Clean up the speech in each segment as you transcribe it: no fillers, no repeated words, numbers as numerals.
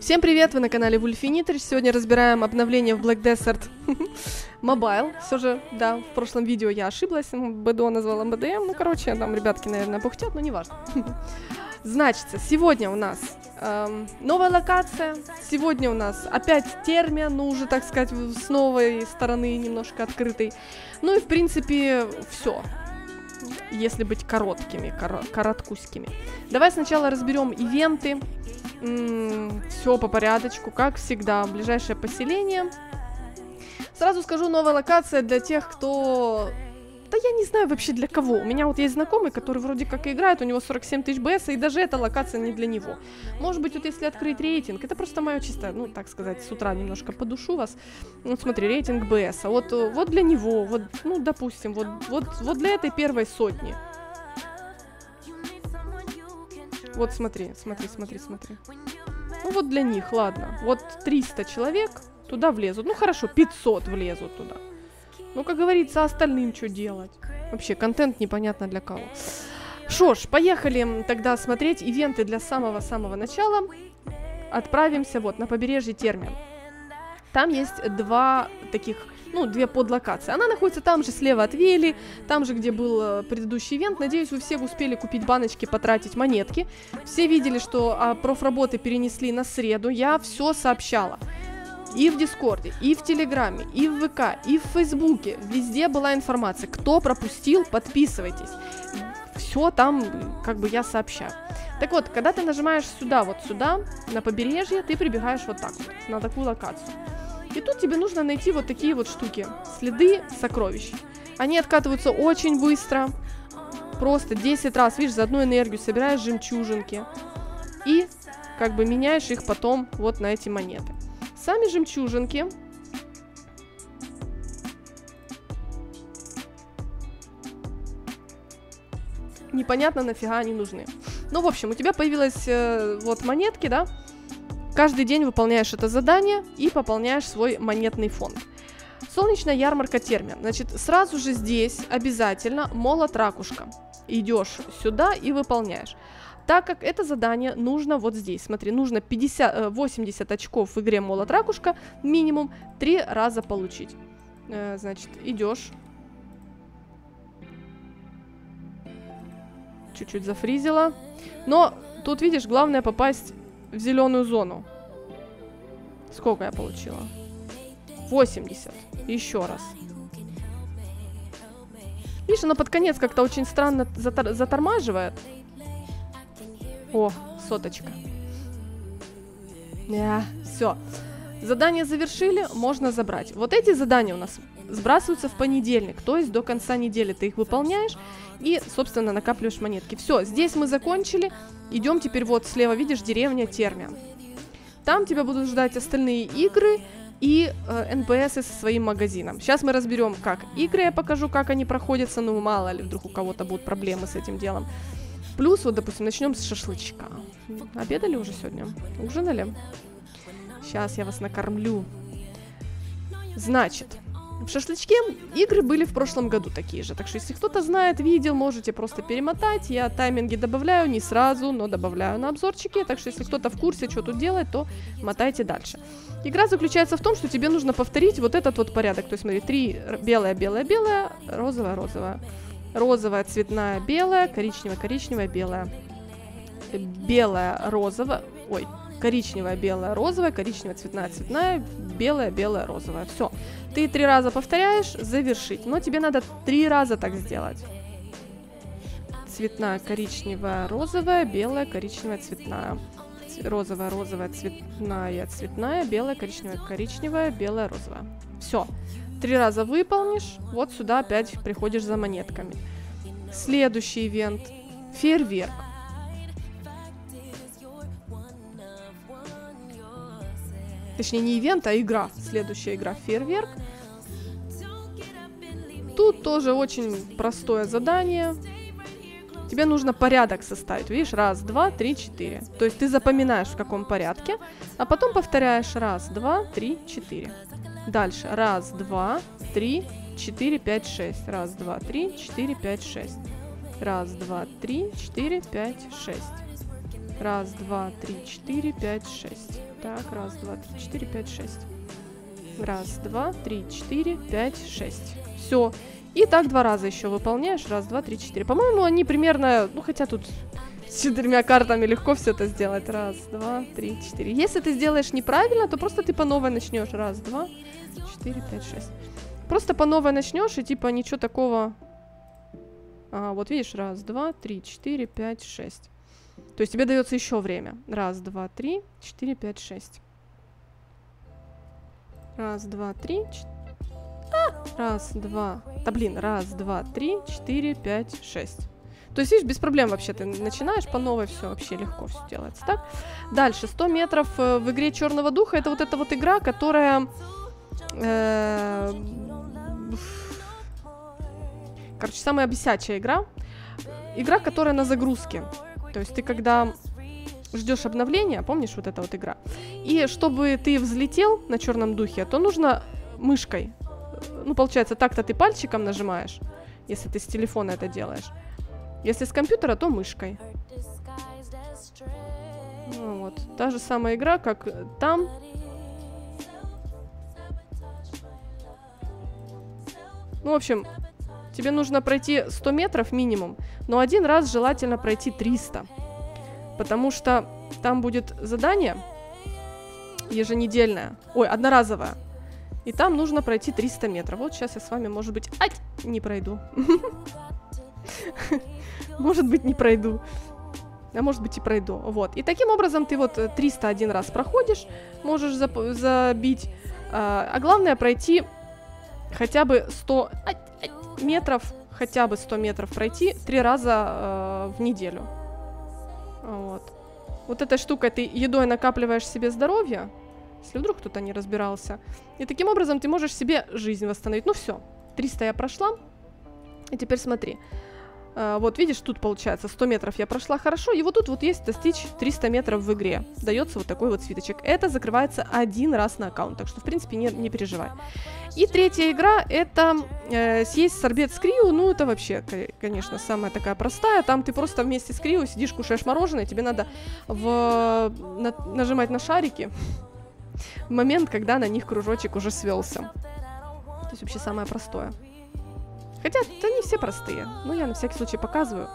Всем привет, вы на канале Wolfy. Сегодня разбираем обновление в Black Desert Mobile. Все же, да, в прошлом видео я ошиблась, БДО назвала БДМ. Ну, короче, там ребятки, наверное, пухтят, но не важно. Значит, сегодня у нас новая локация. Сегодня у нас опять термия, ну, уже, так сказать, с новой стороны немножко открытой. Ну и, в принципе, все. Если быть короткими, короткуськими. Давай сначала разберем ивенты. Все по порядочку, как всегда. Ближайшее поселение. Сразу скажу, новая локация для тех, кто... Да я не знаю вообще для кого. У меня вот есть знакомый, который вроде как и играет, у него 47 тысяч БС, и даже эта локация не для него. Может быть, вот если открыть рейтинг, это просто мое чисто, ну, так сказать, с утра немножко подушу вас. Вот смотри, рейтинг БС. А вот для него, вот, ну, допустим, вот для этой первой сотни. Вот смотри. Ну, вот для них, ладно. Вот 300 человек туда влезут. Ну, хорошо, 500 влезут туда. Ну, как говорится, остальным что делать? Вообще, контент непонятно для кого. Шо ж, поехали тогда смотреть ивенты для самого-самого начала. Отправимся вот на побережье термин. Там есть два таких, ну, две подлокации. Она находится там же слева от Вели, там же, где был предыдущий ивент. Надеюсь, вы все успели купить баночки, потратить монетки. Все видели, что профработы перенесли на среду. Я все сообщала. И в Дискорде, и в Телеграме, и в ВК, и в Фейсбуке. Везде была информация. Кто пропустил, подписывайтесь. Все там, как бы, я сообщаю. Так вот, когда ты нажимаешь сюда, вот сюда, на побережье, ты прибегаешь вот так вот, на такую локацию. И тут тебе нужно найти вот такие вот штуки. Следы сокровищ. Они откатываются очень быстро. Просто 10 раз, видишь, за одну энергию собираешь жемчужинки. И, как бы, меняешь их потом вот на эти монеты. Сами жемчужинки. Непонятно, нафига они нужны. Ну, в общем, у тебя появилась вот монетки, да? Каждый день выполняешь это задание и пополняешь свой монетный фонд. Солнечная ярмарка термин. Значит, сразу же здесь обязательно молот-ракушка. Идешь сюда и выполняешь. Так как это задание нужно вот здесь. Смотри, нужно 80 очков в игре молот-ракушка, минимум 3 раза получить. Значит, идешь. Чуть-чуть зафризила. Но тут, видишь, главное попасть в зеленую зону. Сколько я получила? 80. Еще раз. Видишь, она под конец как-то очень странно затормаживает. О, соточка. Все. Задание завершили, можно забрать. Вот эти задания у нас сбрасываются в понедельник, то есть до конца недели ты их выполняешь и, собственно, накапливаешь монетки. Все, здесь мы закончили. Идем теперь вот слева, видишь, деревня Термия. Там тебя будут ждать остальные игры и НПСы со своим магазином. Сейчас мы разберем, как игры, я покажу, как они проходятся, ну, мало ли, вдруг у кого-то будут проблемы с этим делом. Плюс, вот, допустим, начнем с шашлычка. Обедали уже сегодня? Ужинали? Сейчас я вас накормлю. Значит, в шашлычке игры были в прошлом году такие же. Так что, если кто-то знает, видел, можете просто перемотать. Я тайминги добавляю, не сразу, но добавляю на обзорчике. Так что, если кто-то в курсе, что тут делать, то мотайте дальше. Игра заключается в том, что тебе нужно повторить вот этот вот порядок. То есть, смотри, 3 белая, розовая. Розовая, цветная, белая, коричневая, белая. Белая, розовая, ой, коричневая, белая, розовая, коричневая, цветная, белая, розовая. Все. Ты 3 раза повторяешь, завершить. Но тебе надо 3 раза так сделать. Цветная, коричневая, розовая, белая, коричневая, цветная. Розовая, розовая, цветная, белая, коричневая, белая, розовая. Все. 3 раза выполнишь, вот сюда опять приходишь за монетками. Следующий ивент. Фейерверк. Точнее, не ивент, а игра. Следующая игра. Фейерверк. Тут тоже очень простое задание. Тебе нужно порядок составить. Видишь, 1, 2, 3, 4. То есть ты запоминаешь, в каком порядке, а потом повторяешь 1, 2, 3, 4. Дальше. 1, 2, 3, 4, 5, 6. 1, 2, 3, 4, 5, 6. 1, 2, 3, 4, 5, 6. Раз, два, три, четыре, пять, шесть. Так, раз, два, три, четыре, пять, шесть. Раз, два, три, четыре, пять, шесть. Все. И так два раза еще выполняешь. Раз, два, три, четыре. По-моему, они примерно... Ну, хотя тут с четырьмя картами легко все это сделать. Раз, два, три, четыре. Если ты сделаешь неправильно, то просто ты по новой начнешь. Раз, два, четыре, пять, шесть. Просто по новой начнешь и типа ничего такого... Ага, вот видишь. Раз, два, три, четыре, пять, шесть. То есть тебе дается еще время. Раз, два, три, четыре, пять, шесть. Раз, два, три, четыре. Раз, два. Да блин, раз, два, три, четыре, пять, шесть. То есть, видишь, без проблем вообще ты начинаешь по новой, все вообще легко все делается. Так? Дальше. 100 метров в игре Черного Духа. Это вот эта вот игра, которая... Короче, самая бесячая игра. Игра, которая на загрузке. То есть ты когда ждешь обновления, помнишь вот эта вот игра? И чтобы ты взлетел на Черном Духе, то нужно мышкой. Ну, получается, так-то ты пальчиком нажимаешь, если ты с телефона это делаешь. Если с компьютера, то мышкой. Ну, вот. Та же самая игра, как там. Ну, в общем, тебе нужно пройти 100 метров минимум, но один раз желательно пройти 300. Потому что там будет задание еженедельное, ой, одноразовое. И там нужно пройти 300 метров. Вот сейчас я с вами, может быть... Ай! Не пройду. Может быть, не пройду. А может быть, и пройду. Вот. И таким образом ты вот 301 раз проходишь, можешь забить. А главное пройти хотя бы 100 метров, хотя бы 100 метров пройти 3 раза в неделю. Вот. Вот этой штукой ты едой накапливаешь себе здоровье, если вдруг кто-то не разбирался. И таким образом ты можешь себе жизнь восстановить. Ну все, 300 я прошла. И теперь смотри. Вот видишь, тут получается 100 метров я прошла хорошо. И вот тут вот есть достичь 300 метров в игре. Дается вот такой вот свиточек. Это закрывается один раз на аккаунт. Так что, в принципе, не переживай. И третья игра, это съесть сорбет с крио. Ну, это вообще, конечно, самая такая простая. Там ты просто вместе с крио сидишь, кушаешь мороженое. Тебе надо нажимать на шарики в момент, когда на них кружочек уже свелся. То есть вообще самое простое. Хотя это не все простые. Но я на всякий случай показываю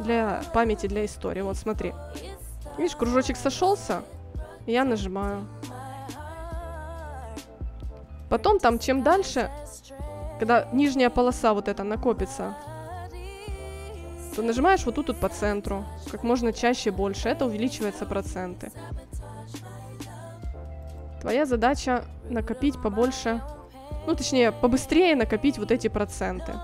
для памяти, для истории. Вот смотри. Видишь, кружочек сошелся. Я нажимаю. Потом там чем дальше, когда нижняя полоса вот эта накопится, то нажимаешь вот тут по центру. Как можно чаще больше. Это увеличиваются проценты. Твоя задача накопить побольше, ну точнее, побыстрее накопить вот эти проценты.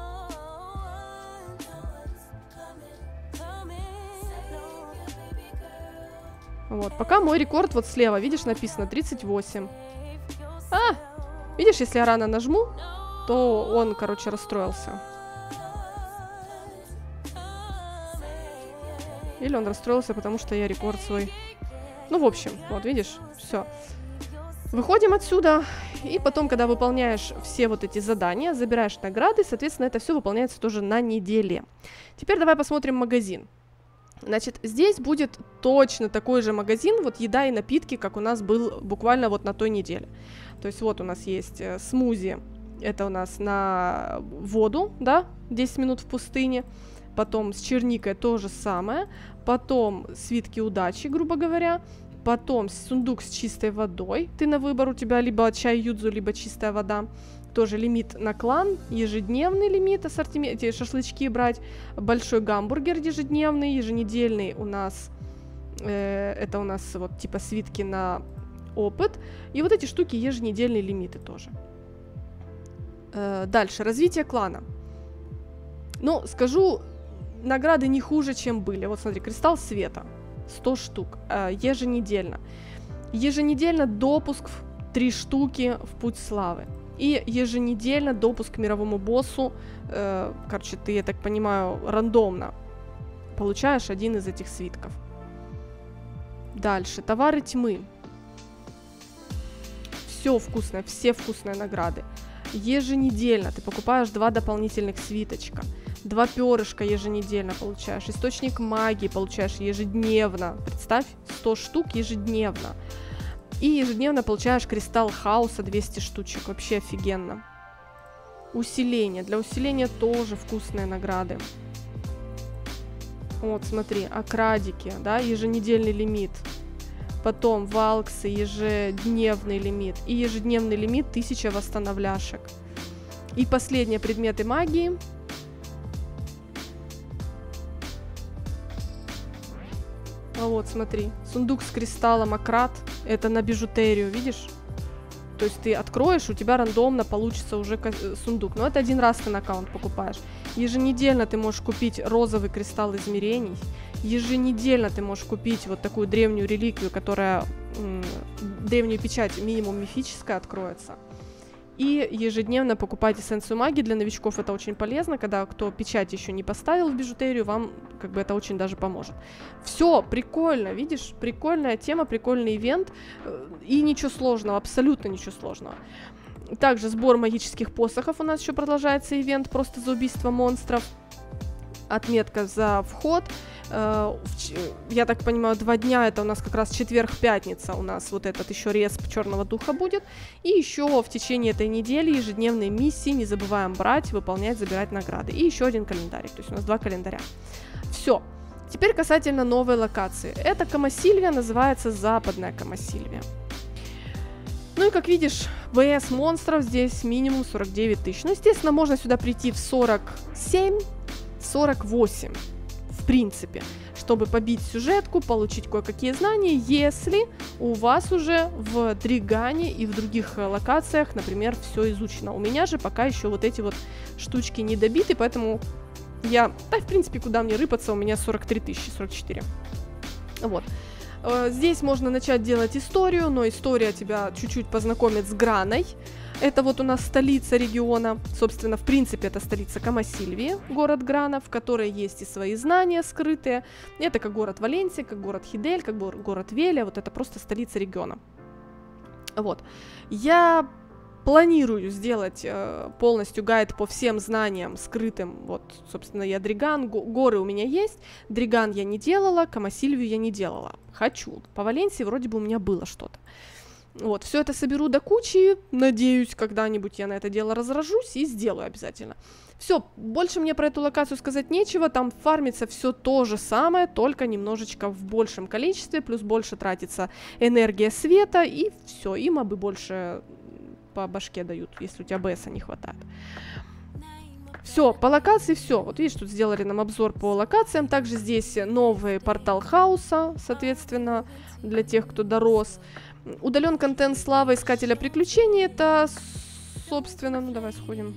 Вот, пока мой рекорд вот слева, видишь, написано 38. Видишь, если я рано нажму, то он, короче, расстроился. Или он расстроился, потому что я рекорд свой. Ну, в общем, вот, видишь, все. Выходим отсюда, и потом, когда выполняешь все вот эти задания, забираешь награды, соответственно, это все выполняется тоже на неделе. Теперь давай посмотрим магазин. Значит, здесь будет точно такой же магазин, вот еда и напитки, как у нас был буквально вот на той неделе. То есть вот у нас есть смузи, это у нас на воду, да, 10 минут в пустыне. Потом с черникой то же самое. Потом свитки удачи, грубо говоря. Потом сундук с чистой водой. Ты на выбор, у тебя либо чай юдзу, либо чистая вода. Тоже лимит на клан, ежедневный лимит, ассортимент, шашлычки брать. Большой гамбургер ежедневный, еженедельный у нас, это у нас вот типа свитки на опыт. И вот эти штуки еженедельные лимиты тоже. Дальше, развитие клана. Ну, скажу, награды не хуже, чем были. Вот смотри, кристалл света. 100 штук еженедельно. Еженедельно допуск 3 штуки в путь славы. И еженедельно допуск к мировому боссу. Короче, ты, я так понимаю, рандомно получаешь один из этих свитков. Дальше. Товары тьмы. Все вкусное, все вкусные награды. Еженедельно ты покупаешь 2 дополнительных свиточка. Два перышка еженедельно получаешь. Источник магии получаешь ежедневно. Представь, 100 штук ежедневно. И ежедневно получаешь кристалл хаоса 200 штучек. Вообще офигенно. Усиление. Для усиления тоже вкусные награды. Вот, смотри, окрадики, да, еженедельный лимит. Потом валксы, ежедневный лимит. И ежедневный лимит 1000 восстановляшек. И последние предметы магии. А вот, смотри, сундук с кристаллом ократ. Это на бижутерию, видишь? То есть ты откроешь, у тебя рандомно получится уже сундук. Но это один раз ты на аккаунт покупаешь. Еженедельно ты можешь купить розовый кристалл измерений. Еженедельно ты можешь купить вот такую древнюю реликвию, которая древнюю печать минимум мифическая откроется. И ежедневно покупайте эссенцию магии. Для новичков это очень полезно. Когда кто печать еще не поставил в бижутерию, вам как бы это очень даже поможет. Все, прикольно, видишь? Прикольная тема, прикольный ивент. И ничего сложного, абсолютно ничего сложного. Также сбор магических посохов у нас еще продолжается ивент. Просто за убийство монстров. Отметка за вход. Я так понимаю, 2 дня, это у нас как раз четверг-пятница, у нас вот этот еще респ черного духа будет. И еще в течение этой недели ежедневные миссии, не забываем брать, выполнять, забирать награды. И еще один календарик, то есть у нас 2 календаря. Все, теперь касательно новой локации. Эта Камасильвия называется Западная Камасильвия. Ну и как видишь, ВС монстров здесь минимум 49 тысяч. Ну естественно, можно сюда прийти в 47-48. В принципе, чтобы побить сюжетку, получить кое-какие знания, если у вас уже в Дригане и в других локациях, например, все изучено. У меня же пока еще вот эти вот штучки не добиты, поэтому я, да, в принципе, куда мне рыпаться, у меня 43 тысячи, 44. Вот. Здесь можно начать делать историю, но история тебя чуть-чуть познакомит с Граной. Это вот у нас столица региона, собственно, в принципе, это столица Камасильвии, город Гранов, в которой есть и свои знания скрытые. Это как город Валенсия, как город Хидель, как город Веля, вот это просто столица региона. Вот. Я планирую сделать полностью гайд по всем знаниям скрытым. Вот, собственно, я Дриган, горы у меня есть, Дриган я не делала, Камасильвию я не делала. Хочу. По Валенсии вроде бы у меня было что-то. Вот, все это соберу до кучи, надеюсь, когда-нибудь я на это дело разражусь и сделаю обязательно. Все, больше мне про эту локацию сказать нечего, там фармится все то же самое, только немножечко в большем количестве, плюс больше тратится энергия света, и все, и мобы больше по башке дают, если у тебя БСа не хватает. Все, по локации все. Вот видишь, тут сделали нам обзор по локациям. Также здесь новый портал хаоса, соответственно, для тех, кто дорос. Удален контент слава искателя приключений. Это, собственно, ну давай сходим.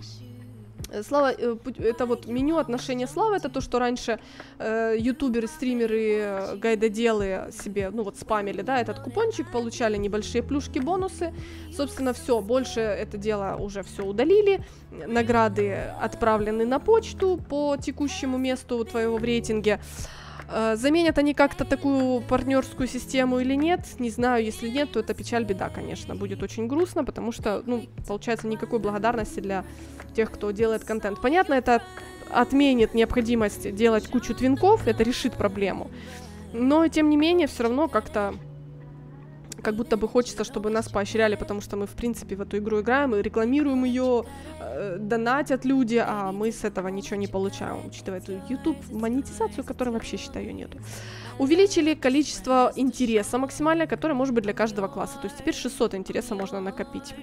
Слава, это вот меню отношения славы, это то, что раньше ютуберы, стримеры, гайдоделы себе, ну вот спамили, да, этот купончик, получали небольшие плюшки, бонусы, собственно, все, больше это дело уже все удалили, награды отправлены на почту по текущему месту твоего в рейтинге. Заменят они как-то такую партнерскую систему или нет, не знаю, если нет, то это печаль, беда, конечно, будет очень грустно, потому что, ну, получается, никакой благодарности для тех, кто делает контент. Понятно, это отменит необходимость делать кучу твинков, это решит проблему, но, тем не менее, все равно как-то, как будто бы хочется, чтобы нас поощряли, потому что мы, в принципе, в эту игру играем и рекламируем ее, донатят люди, а мы с этого ничего не получаем, учитывая эту YouTube монетизацию, которой вообще, считаю, ее нету. Увеличили количество интереса максимальное, которое может быть для каждого класса, то есть теперь 600 интереса можно накопить.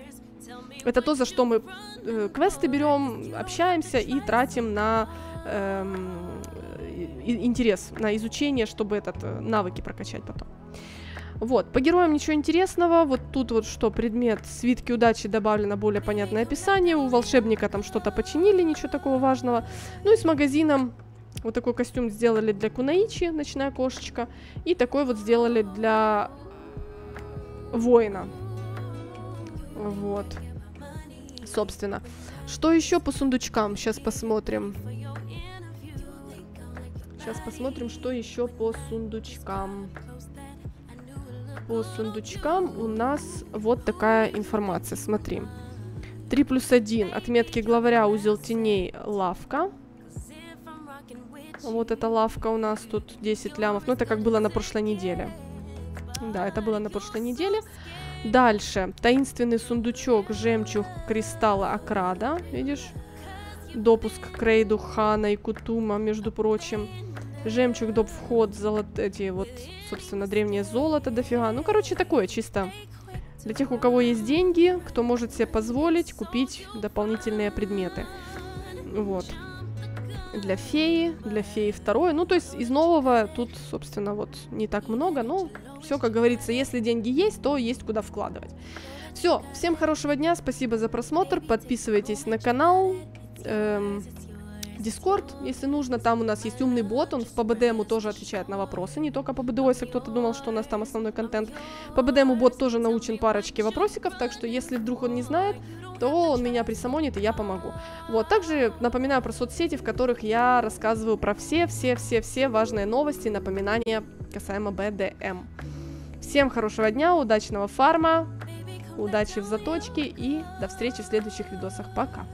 Это то, за что мы квесты берем, общаемся и тратим на интерес, на изучение, чтобы этот, навыки прокачать потом. Вот, по героям ничего интересного, вот тут вот что, предмет свитки удачи добавлено более понятное описание, у волшебника там что-то починили, ничего такого важного. Ну и с магазином вот такой костюм сделали для Кунаичи, ночная кошечка, и такой вот сделали для воина. Вот, собственно. Что еще по сундучкам? Сейчас посмотрим. Сейчас посмотрим, что еще по сундучкам. По сундучкам у нас вот такая информация, смотри. 3+1, отметки главаря, узел теней, лавка. Вот эта лавка у нас тут 10 лямов. Ну, это как было на прошлой неделе. Да, это было на прошлой неделе. Дальше. Таинственный сундучок, жемчуг, кристалла Акрада. Видишь? Допуск к рейду Хана и Кутума, между прочим. Жемчуг, доп. Вход, эти вот, собственно, древнее золото дофига. Ну, короче, такое чисто для тех, у кого есть деньги, кто может себе позволить купить дополнительные предметы. Вот. Для феи второе. Ну, то есть из нового тут, собственно, вот не так много, но все, как говорится, если деньги есть, то есть куда вкладывать. Все, всем хорошего дня, спасибо за просмотр, подписывайтесь на канал, Discord, если нужно, там у нас есть умный бот, он по БДМу тоже отвечает на вопросы, не только по БДО, если кто-то думал, что у нас там основной контент. По БДМу бот тоже научен парочке вопросиков, так что если вдруг он не знает, то он меня присамонит, и я помогу. Вот, также напоминаю про соцсети, в которых я рассказываю про все важные новости, напоминания касаемо БДМ. Всем хорошего дня, удачного фарма, удачи в заточке и до встречи в следующих видосах. Пока!